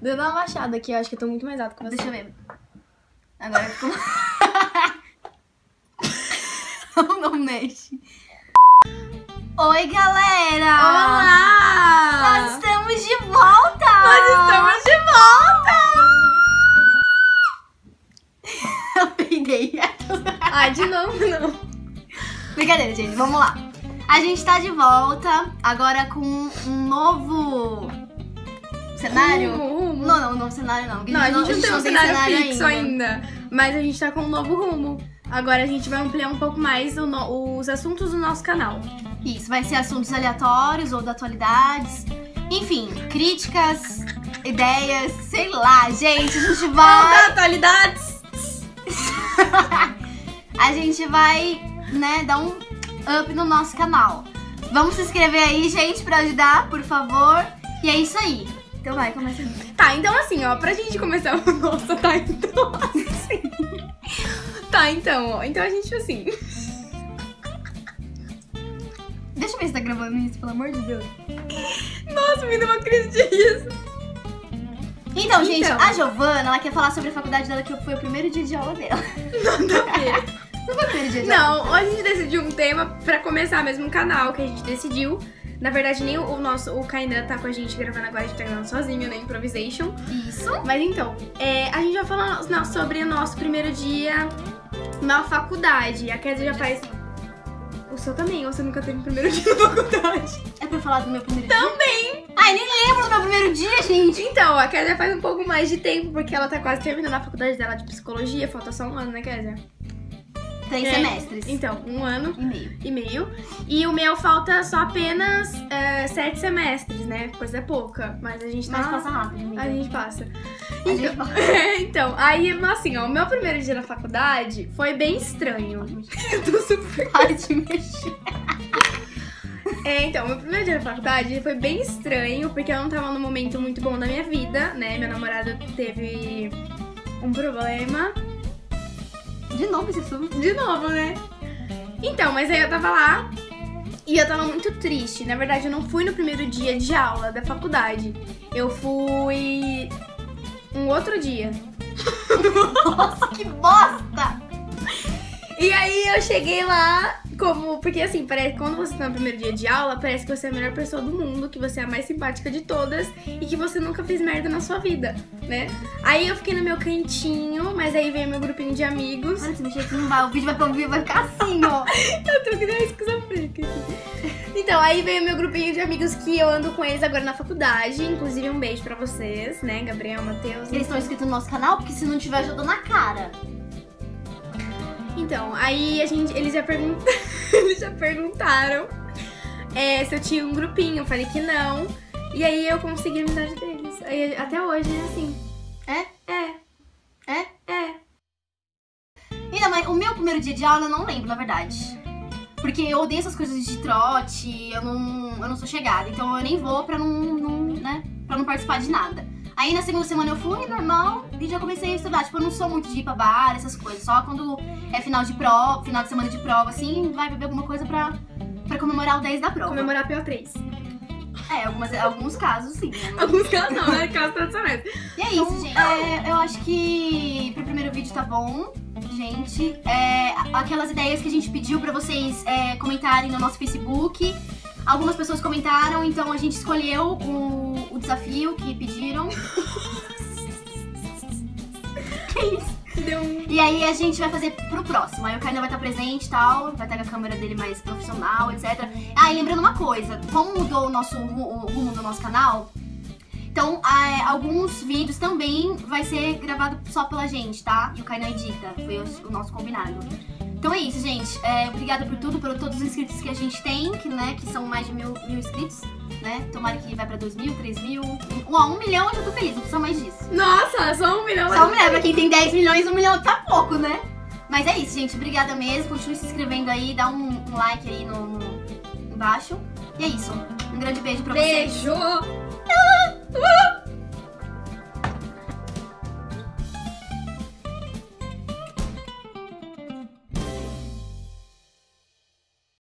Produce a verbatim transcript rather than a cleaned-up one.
Deu uma baixada aqui, acho que eu tô muito mais alto que você. Deixa eu ver. Agora ficou... não, não mexe. Oi, galera! Olá! Nós estamos de volta! Nós estamos de volta! Eu peguei. Ah, de novo não. Brincadeira, gente. Vamos lá. A gente tá de volta agora com um novo... cenário? Rumo, rumo. Não, não, novo cenário não. Não, a gente não, a gente não tem um cenário, cenário fixo ainda. ainda. Mas a gente tá com um novo rumo. Agora a gente vai ampliar um pouco mais o no, os assuntos do nosso canal. Isso, vai ser assuntos aleatórios ou de atualidades. Enfim, críticas, ideias, sei lá, gente. A gente vai... atualidades! A gente vai, né, dar um up no nosso canal. Vamos se inscrever aí, gente, pra ajudar, por favor. E é isso aí. Então vai, começa. Tá, então assim, ó, pra gente começar... Nossa, tá, então assim... Tá, então, ó, então a gente assim... Deixa eu ver se tá gravando isso, pelo amor de Deus. Nossa, me deu uma crise de riso. Então, gente, então... a Giovana, ela quer falar sobre a faculdade dela, que foi o primeiro dia de aula dela. Nada a ver. Não foi o primeiro dia de aula. Não, hoje a gente decidiu um tema pra começar mesmo um canal, que a gente decidiu. Na verdade, nem o nosso, o Kainan tá com a gente gravando agora, a gente tá gravando sozinho, né? Improvisation. Isso. Mas então, é, a gente vai falar no, sobre o nosso primeiro dia na faculdade. A Kézia já faz... O seu também, ou você nunca teve o primeiro dia na faculdade? É pra falar do meu primeiro também. dia? Também! Ai, nem lembro do meu primeiro dia, gente! Então, a Kézia faz um pouco mais de tempo, porque ela tá quase terminando a faculdade dela de psicologia. Falta só um ano, né, Kézia? Três é, semestres. Então, um ano e meio. E, meio. e o meu falta só apenas uh, sete semestres, né? Coisa é pouca. Mas a gente tá... Mas passa rápido. Amiga. A gente passa. Então, a gente passa. É, então, aí, assim, ó, o meu primeiro dia na faculdade foi bem estranho. Eu tô super... Para de mexer. É, então, meu primeiro dia na faculdade foi bem estranho, porque eu não tava num momento muito bom da minha vida, né? Meu namorado teve um problema... De novo esse assunto? De novo, né? Então, mas aí eu tava lá e eu tava muito triste. Na verdade, eu não fui no primeiro dia de aula da faculdade. Eu fui um outro dia. Nossa, que bosta! E aí eu cheguei lá como... Porque assim, parece que quando você tá no primeiro dia de aula, parece que você é a melhor pessoa do mundo, que você é a mais simpática de todas e que você nunca fez merda na sua vida, né? Aí eu fiquei no meu cantinho, mas aí veio meu grupinho de amigos. Olha, se mexer aqui não vai, o vídeo vai convir, vai ficar assim, ó. Eu tô que deu uma esquizofrênica. Então, aí veio meu grupinho de amigos que eu ando com eles agora na faculdade. Inclusive, um beijo pra vocês, né, Gabriel, Matheus. Eles estão inscritos no nosso canal, porque se não tiver, eu dou na cara. Então, aí a gente, eles, já pergun eles já perguntaram é, se eu tinha um grupinho, eu falei que não. E aí eu consegui a amizade deles. Aí, até hoje é assim. É? É. É? É. E não, mas o meu primeiro dia de aula eu não lembro, na verdade. Porque eu odeio essas coisas de trote, eu não, eu não sou chegada. Então eu nem vou pra não, não, né, pra não participar de nada. Aí na segunda semana eu fui, normal, e já comecei a estudar. Tipo, eu não sou muito de ir pra bar, essas coisas. Só quando é final de prova, final de semana de prova, assim, vai beber alguma coisa pra, pra comemorar o dez da prova. Comemorar P O três. É, algumas, alguns casos sim. Né? Alguns casos não, né? Casos tradicionais. E é então, isso, gente. É, eu acho que pro primeiro vídeo tá bom, gente. É, aquelas ideias que a gente pediu pra vocês é, comentarem no nosso Facebook. Algumas pessoas comentaram, então a gente escolheu o... o desafio que pediram. Que isso? Deu um... E aí a gente vai fazer pro próximo. Aí o Kainan vai estar presente e tal. Vai estar com a câmera dele mais profissional, etcétera. Ah, e lembrando uma coisa. Como mudou o, nosso, o rumo do nosso canal, então é, alguns vídeos também vai ser gravado só pela gente, tá? E o Kainan edita. Foi o, o nosso combinado. Então é isso, gente. É, obrigada por tudo, por todos os inscritos que a gente tem, que, né, que são mais de mil, mil inscritos, né? Tomara que vai pra dois mil, três mil. Um, um milhão eu já tô feliz, não precisa mais disso. Nossa, só um milhão. Só um milhão, pra quem tem dez milhões, um milhão tá pouco, né? Mas é isso, gente. Obrigada mesmo. Continue se inscrevendo aí, dá um, um like aí no, no, embaixo. E é isso. Um grande beijo pra beijo. vocês. Beijo!